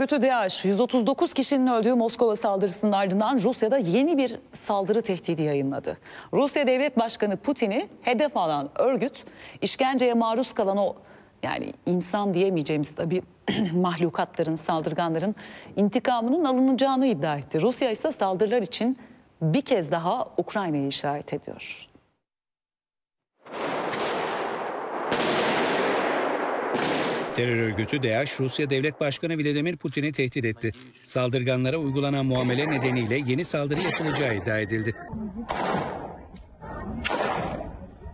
örgütü DEAŞ, 139 kişinin öldüğü Moskova saldırısının ardından Rusya'da yeni bir saldırı tehdidi yayınladı. Rusya Devlet Başkanı Putin'i hedef alan örgüt, işkenceye maruz kalan o, yani insan diyemeyeceğimiz tabii mahlukatların, saldırganların intikamının alınacağını iddia etti. Rusya ise saldırılar için bir kez daha Ukrayna'yı işaret ediyor. Terör örgütü DEAŞ, Rusya Devlet Başkanı Vladimir Putin'i tehdit etti. Saldırganlara uygulanan muamele nedeniyle yeni saldırı yapılacağı iddia edildi.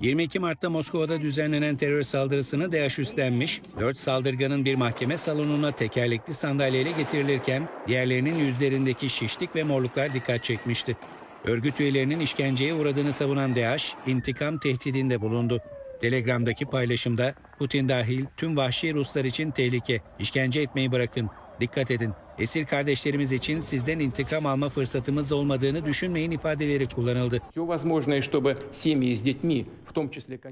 22 Mart'ta Moskova'da düzenlenen terör saldırısını DEAŞ üstlenmiş, 4 saldırganın bir mahkeme salonuna tekerlekli sandalyeyle getirilirken diğerlerinin yüzlerindeki şişlik ve morluklar dikkat çekmişti. Örgüt üyelerinin işkenceye uğradığını savunan DEAŞ, intikam tehdidinde bulundu. Telegram'daki paylaşımda Putin dahil tüm vahşi Ruslar için tehlike, işkence etmeyi bırakın, dikkat edin. Esir kardeşlerimiz için sizden intikam alma fırsatımız olmadığını düşünmeyin ifadeleri kullanıldı.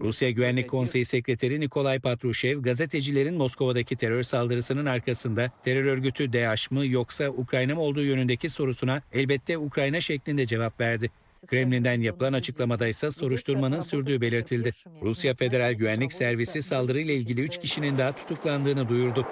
Rusya Güvenlik Konseyi Sekreteri Nikolay Patruşev, gazetecilerin Moskova'daki terör saldırısının arkasında terör örgütü DEAŞ mı yoksa Ukrayna mı olduğu yönündeki sorusuna elbette Ukrayna şeklinde cevap verdi. Kremlin'den yapılan açıklamada ise soruşturmanın sürdüğü belirtildi. Rusya Federal Güvenlik Servisi saldırıyla ilgili 3 kişinin daha tutuklandığını duyurdu.